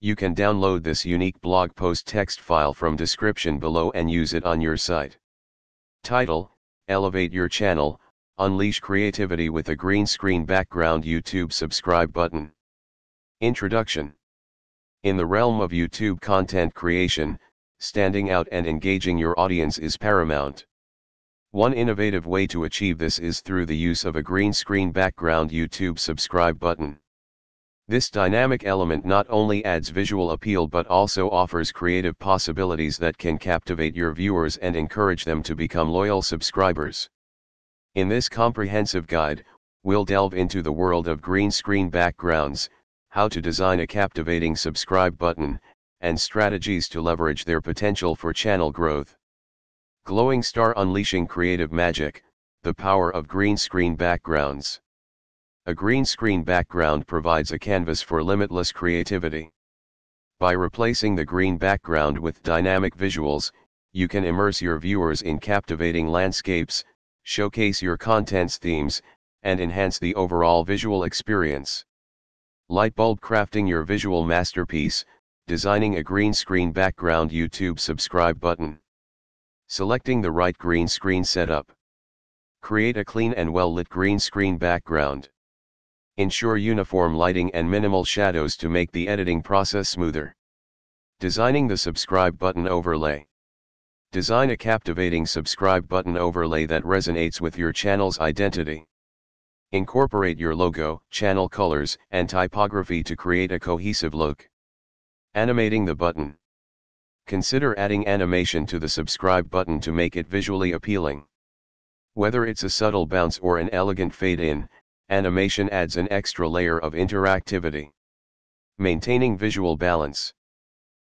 You can download this unique blog post text file from description below and use it on your site. Title: Elevate Your Channel, Unleash Creativity with a Green Screen Background. YouTube Subscribe Button. Introduction. In the realm of YouTube content creation, standing out and engaging your audience is paramount. One innovative way to achieve this is through the use of a green screen background. YouTube Subscribe Button. This dynamic element not only adds visual appeal but also offers creative possibilities that can captivate your viewers and encourage them to become loyal subscribers. In this comprehensive guide, we'll delve into the world of green screen backgrounds, how to design a captivating subscribe button, and strategies to leverage their potential for channel growth. Glowing Star: Unleashing Creative Magic, the Power of Green Screen Backgrounds. A green screen background provides a canvas for limitless creativity. By replacing the green background with dynamic visuals, you can immerse your viewers in captivating landscapes, showcase your content's themes, and enhance the overall visual experience. Lightbulb: Crafting Your Visual Masterpiece, Designing a Green Screen Background. YouTube Subscribe Button. Selecting the right green screen setup. Create a clean and well-lit green screen background. Ensure uniform lighting and minimal shadows to make the editing process smoother. Designing the subscribe button overlay. Design a captivating subscribe button overlay that resonates with your channel's identity. Incorporate your logo, channel colors, and typography to create a cohesive look. Animating the button. Consider adding animation to the subscribe button to make it visually appealing. Whether it's a subtle bounce or an elegant fade-in, animation adds an extra layer of interactivity. Maintaining visual balance.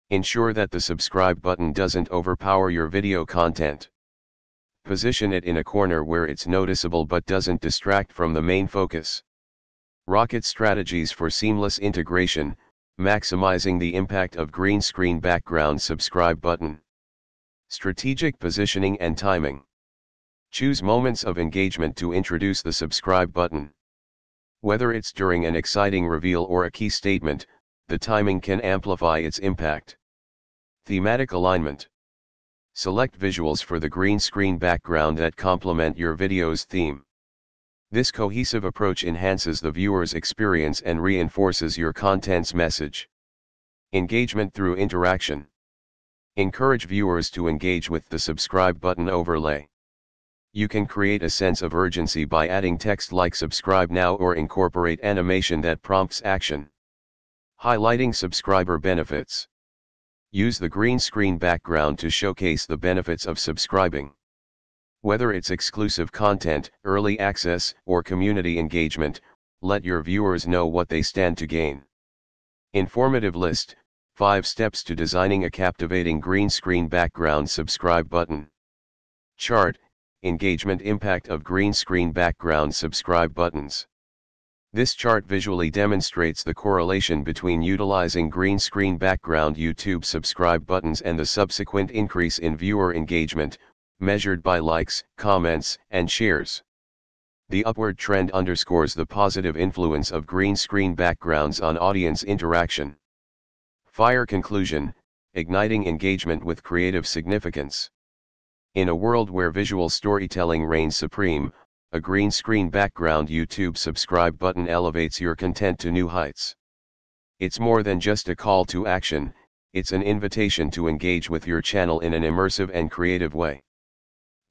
Ensure that the subscribe button doesn't overpower your video content. Position it in a corner where it's noticeable but doesn't distract from the main focus. Rocket strategies for seamless integration, maximizing the impact of green screen background subscribe button. Strategic positioning and timing. Choose moments of engagement to introduce the subscribe button. Whether it's during an exciting reveal or a key statement, the timing can amplify its impact. Thematic alignment. Select visuals for the green screen background that complement your video's theme. This cohesive approach enhances the viewer's experience and reinforces your content's message. Engagement through interaction. Encourage viewers to engage with the subscribe button overlay. You can create a sense of urgency by adding text like subscribe now or incorporate animation that prompts action. Highlighting subscriber benefits. Use the green screen background to showcase the benefits of subscribing. Whether it's exclusive content, early access, or community engagement, let your viewers know what they stand to gain. Informative list: 5 steps to designing a captivating green screen background subscribe button. Chart: Engagement impact of green screen background subscribe buttons. This chart visually demonstrates the correlation between utilizing green screen background YouTube subscribe buttons and the subsequent increase in viewer engagement, measured by likes, comments, and shares. The upward trend underscores the positive influence of green screen backgrounds on audience interaction. Fire conclusion: Igniting engagement with creative significance. In a world where visual storytelling reigns supreme, a green screen background YouTube subscribe button elevates your content to new heights. It's more than just a call to action, it's an invitation to engage with your channel in an immersive and creative way.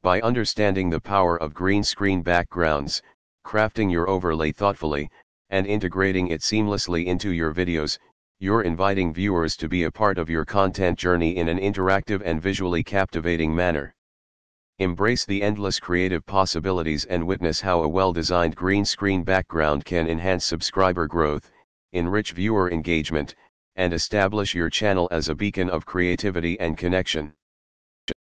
By understanding the power of green screen backgrounds, crafting your overlay thoughtfully, and integrating it seamlessly into your videos, you're inviting viewers to be a part of your content journey in an interactive and visually captivating manner. Embrace the endless creative possibilities and witness how a well-designed green screen background can enhance subscriber growth, enrich viewer engagement, and establish your channel as a beacon of creativity and connection.